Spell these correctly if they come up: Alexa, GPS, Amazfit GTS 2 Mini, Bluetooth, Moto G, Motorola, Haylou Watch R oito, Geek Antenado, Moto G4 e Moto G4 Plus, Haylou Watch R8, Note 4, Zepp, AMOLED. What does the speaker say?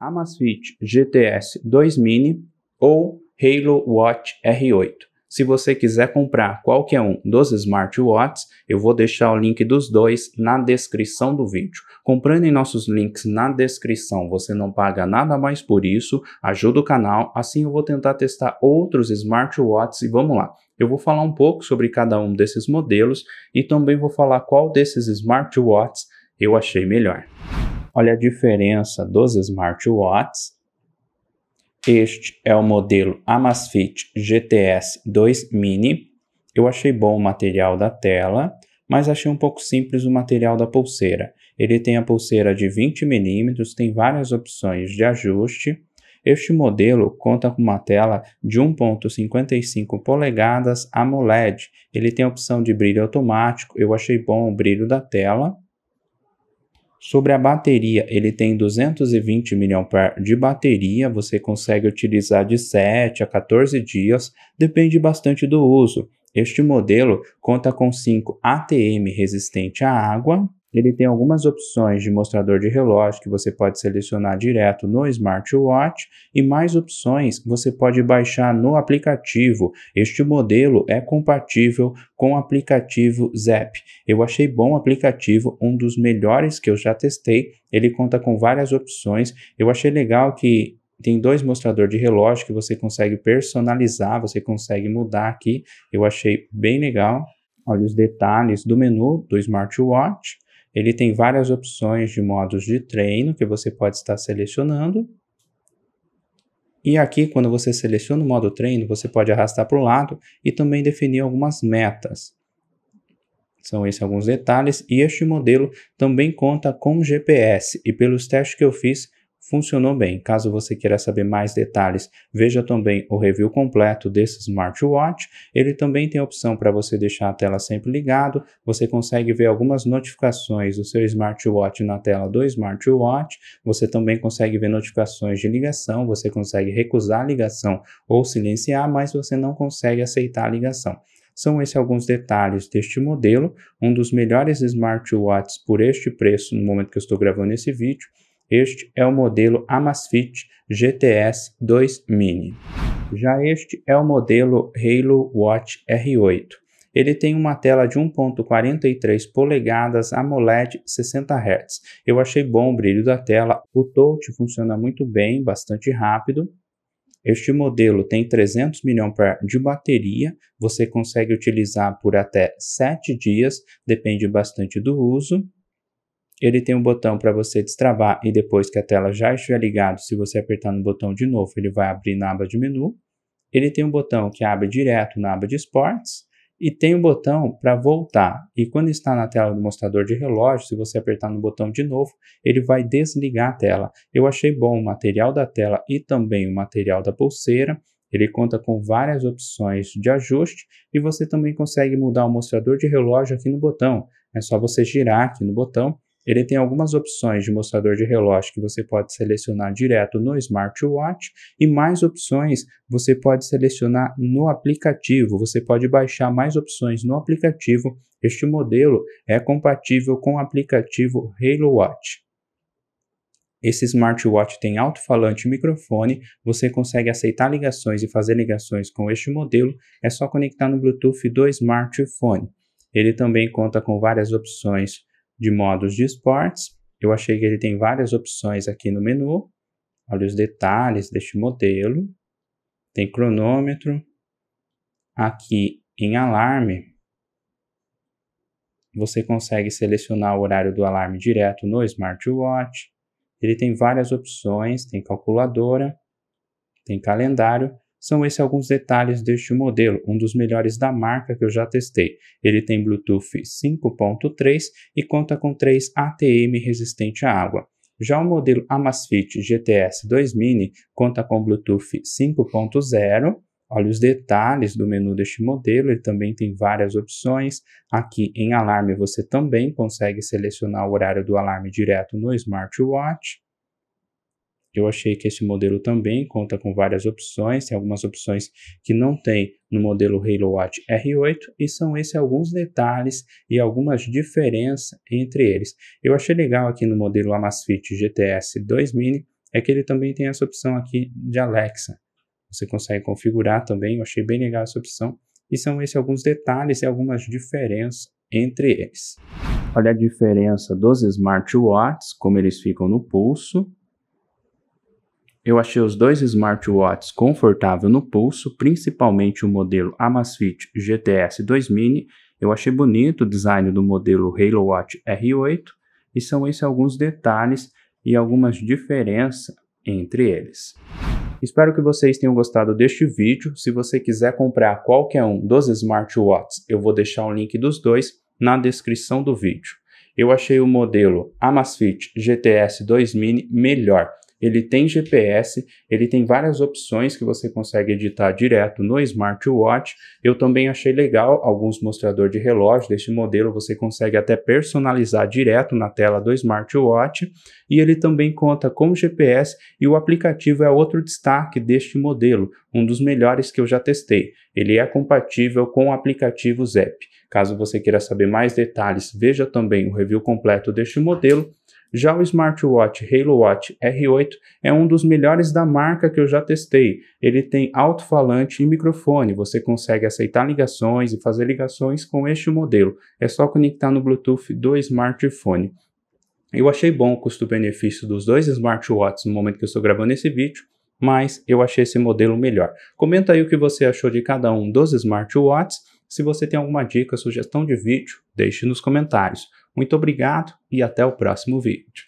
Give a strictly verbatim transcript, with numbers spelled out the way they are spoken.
Amazfit G T S dois Mini ou Haylou Watch R oito. Se você quiser comprar qualquer um dos smartwatches, eu vou deixar o link dos dois na descrição do vídeo. Comprando em nossos links na descrição, você não paga nada mais por isso, ajuda o canal, assim eu vou tentar testar outros smartwatches e vamos lá. Eu vou falar um pouco sobre cada um desses modelos e também vou falar qual desses smartwatches eu achei melhor. Olha a diferença dos smartwatches. Este é o modelo Amazfit G T S dois Mini. Eu achei bom o material da tela, mas achei um pouco simples o material da pulseira. Ele tem a pulseira de vinte milímetros, tem várias opções de ajuste. Este modelo conta com uma tela de um ponto cinquenta e cinco polegadas AMOLED. Ele tem a opção de brilho automático, eu achei bom o brilho da tela. Sobre a bateria, ele tem duzentos e vinte miliamperes-hora de bateria, você consegue utilizar de sete a quatorze dias, depende bastante do uso. Este modelo conta com cinco A T M resistente à água, ele tem algumas opções de mostrador de relógio que você pode selecionar direto no smartwatch e mais opções você pode baixar no aplicativo. Este modelo é compatível com o aplicativo Zepp. Eu achei bom o aplicativo, um dos melhores que eu já testei. Ele conta com várias opções. Eu achei legal que tem dois mostradores de relógio que você consegue personalizar, você consegue mudar aqui. Eu achei bem legal. Olha os detalhes do menu do smartwatch. Ele tem várias opções de modos de treino que você pode estar selecionando. E aqui, quando você seleciona o modo treino, você pode arrastar para o lado e também definir algumas metas. São esses alguns detalhes. E este modelo também conta com G P S. E pelos testes que eu fiz, funcionou bem. Caso você queira saber mais detalhes, veja também o review completo desse smartwatch. Ele também tem a opção para você deixar a tela sempre ligado. Você consegue ver algumas notificações do seu smartwatch na tela do smartwatch. Você também consegue ver notificações de ligação. Você consegue recusar a ligação ou silenciar, mas você não consegue aceitar a ligação. São esses alguns detalhes deste modelo. Um dos melhores smartwatches por este preço no momento que eu estou gravando esse vídeo. Este é o modelo Amazfit G T S dois Mini. Já este é o modelo Haylou Watch R oito. Ele tem uma tela de um ponto quarenta e três polegadas AMOLED sessenta hertz. Eu achei bom o brilho da tela, o touch funciona muito bem, bastante rápido. Este modelo tem trezentos miliamperes-hora de bateria, você consegue utilizar por até sete dias, depende bastante do uso. Ele tem um botão para você destravar e depois que a tela já estiver ligada, se você apertar no botão de novo, ele vai abrir na aba de menu. Ele tem um botão que abre direto na aba de esportes e tem um botão para voltar. E quando está na tela do mostrador de relógio, se você apertar no botão de novo, ele vai desligar a tela. Eu achei bom o material da tela e também o material da pulseira. Ele conta com várias opções de ajuste e você também consegue mudar o mostrador de relógio aqui no botão. É só você girar aqui no botão. Ele tem algumas opções de mostrador de relógio que você pode selecionar direto no smartwatch e mais opções você pode selecionar no aplicativo. Você pode baixar mais opções no aplicativo. Este modelo é compatível com o aplicativo Haylou Watch. Esse smartwatch tem alto-falante e microfone, você consegue aceitar ligações e fazer ligações com este modelo. É só conectar no Bluetooth do smartphone. Ele também conta com várias opções de modos de esportes. Eu achei que ele tem várias opções aqui no menu. Olha os detalhes deste modelo. Tem cronômetro. Aqui em alarme, você consegue selecionar o horário do alarme direto no smartwatch. Ele tem várias opções, tem calculadora, tem calendário. São esses alguns detalhes deste modelo, um dos melhores da marca que eu já testei. Ele tem Bluetooth cinco ponto três e conta com três A T M resistente à água. Já o modelo Amazfit G T S dois Mini conta com Bluetooth cinco ponto zero. Olha os detalhes do menu deste modelo, ele também tem várias opções. Aqui em alarme você também consegue selecionar o horário do alarme direto no smartwatch. Eu achei que esse modelo também conta com várias opções, tem algumas opções que não tem no modelo Haylou Watch R oito e são esses alguns detalhes e algumas diferenças entre eles. Eu achei legal aqui no modelo Amazfit G T S dois Mini é que ele também tem essa opção aqui de Alexa. Você consegue configurar também, eu achei bem legal essa opção. E são esses alguns detalhes e algumas diferenças entre eles. Olha a diferença dos smartwatches, como eles ficam no pulso. Eu achei os dois smartwatches confortáveis no pulso, principalmente o modelo Amazfit G T S dois Mini. Eu achei bonito o design do modelo Haylou Watch R oito. E são esses alguns detalhes e algumas diferenças entre eles. Espero que vocês tenham gostado deste vídeo. Se você quiser comprar qualquer um dos smartwatches, eu vou deixar o link dos dois na descrição do vídeo. Eu achei o modelo Amazfit G T S dois Mini melhor. Ele tem G P S, ele tem várias opções que você consegue editar direto no smartwatch. Eu também achei legal alguns mostradores de relógio deste modelo, você consegue até personalizar direto na tela do smartwatch. E ele também conta com G P S e o aplicativo é outro destaque deste modelo, um dos melhores que eu já testei. Ele é compatível com o aplicativo Zepp. Caso você queira saber mais detalhes, veja também o review completo deste modelo. Já o smartwatch Haylou Watch R oito é um dos melhores da marca que eu já testei. Ele tem alto-falante e microfone, você consegue aceitar ligações e fazer ligações com este modelo. É só conectar no Bluetooth do smartphone. Eu achei bom o custo-benefício dos dois smartwatches no momento que eu estou gravando esse vídeo, mas eu achei esse modelo melhor. Comenta aí o que você achou de cada um dos smartwatches. Se você tem alguma dica, sugestão de vídeo, deixe nos comentários. Muito obrigado e até o próximo vídeo.